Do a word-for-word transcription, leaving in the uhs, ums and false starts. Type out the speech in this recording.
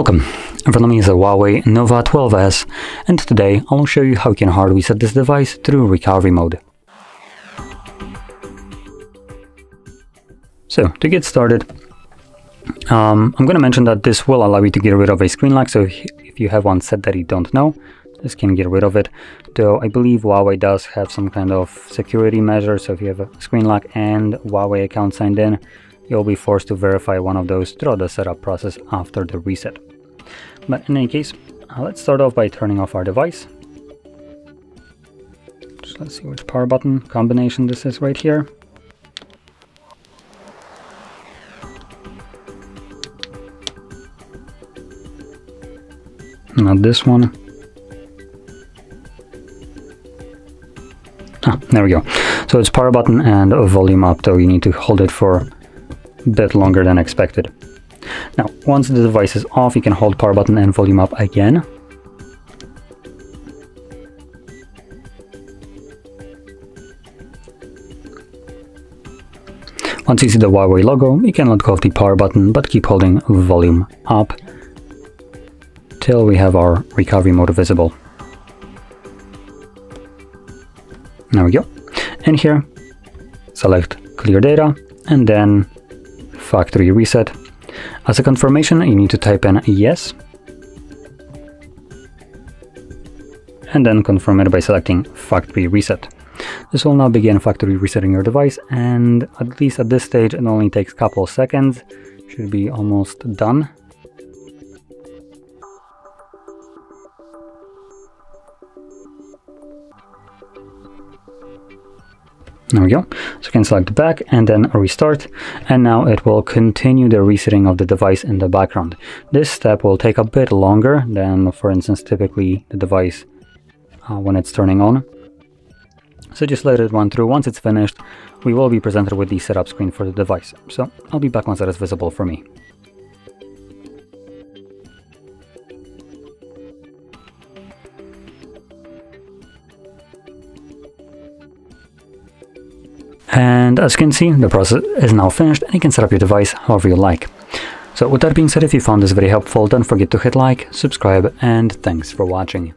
Welcome, in front of me is a Huawei Nova twelve S, and today I'll show you how you can hard reset this device through recovery mode. So, to get started, um, I'm going to mention that this will allow you to get rid of a screen lock, so if you have one set that you don't know, this can get rid of it. Though I believe Huawei does have some kind of security measure, so if you have a screen lock and Huawei account signed in, you'll be forced to verify one of those throughout the setup process after the reset. But in any case, uh, let's start off by turning off our device. Just let's see which power button combination this is right here. Not this one. Ah, there we go. So it's power button and volume up, though you need to hold it for a bit longer than expected. Now, once the device is off, you can hold power button and volume up again. Once you see the Huawei logo, you can let go of the power button, but keep holding volume up till we have our recovery mode visible. There we go. And here, select clear data and then factory reset. As a confirmation, you need to type in yes, and then confirm it by selecting factory reset. This will now begin factory resetting your device, and at least at this stage it only takes a couple of seconds. Should be almost done. There we go. So you can select back and then restart, and now it will continue the resetting of the device in the background. This step will take a bit longer than, for instance, typically the device uh, when it's turning on. So just let it run through. Once it's finished, we will be presented with the setup screen for the device. So I'll be back once that is visible for me. And as you can see, the process is now finished and you can set up your device however you like. So with that being said, if you found this very helpful, don't forget to hit like, subscribe, and thanks for watching.